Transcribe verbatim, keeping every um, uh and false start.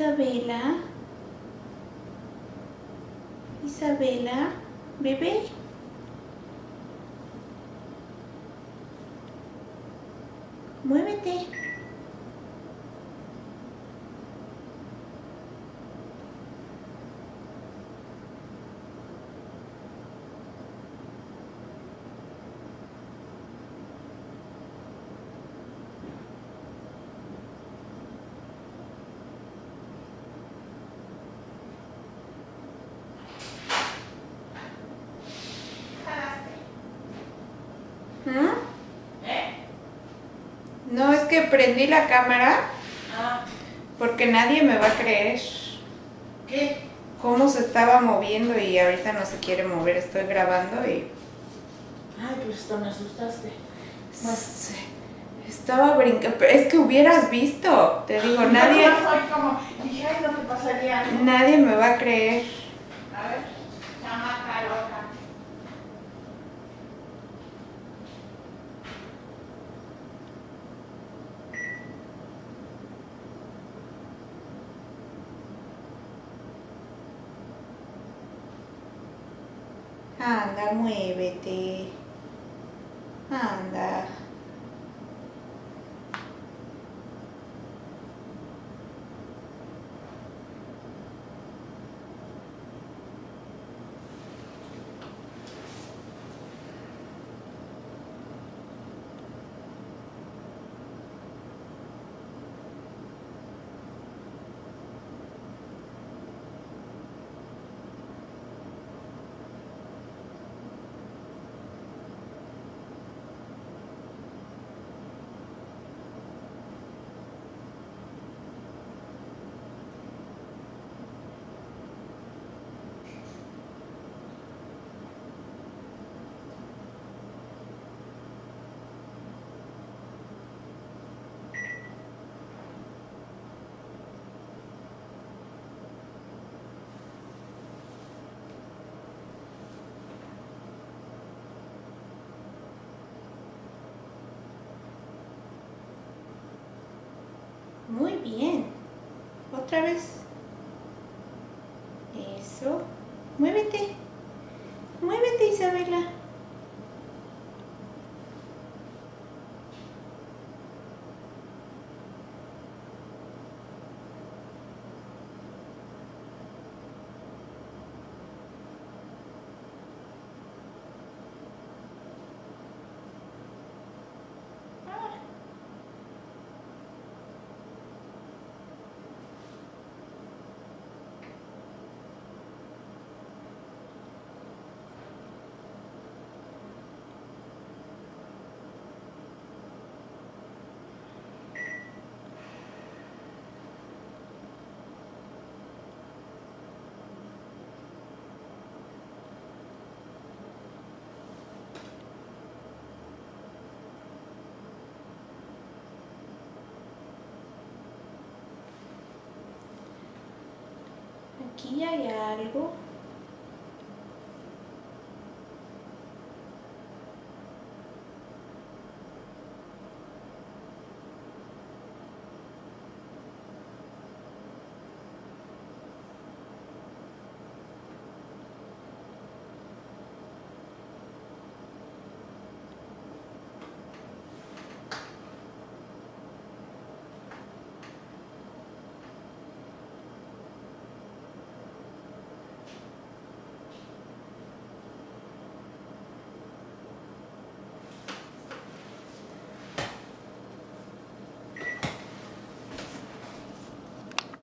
Isabela, Isabela, bebé. Muévete. ¿Ah? ¿Eh? No, es que prendí la cámara. Ah. Porque nadie me va a creer. ¿Qué? Cómo se estaba moviendo y ahorita no se quiere mover. Estoy grabando y... Ay, pues hasta me asustaste. S estaba brincando. Pero es que hubieras visto. Te digo, ay, nadie... No, no, soy como... Dije, ay, no te pasaría, ¿no? Nadie me va a creer. A ver, chamaca loca. Anda, muévete. Anda. Muy bien. Otra vez. Eso. Muévete. Muévete, Isabela. Aquí hay algo.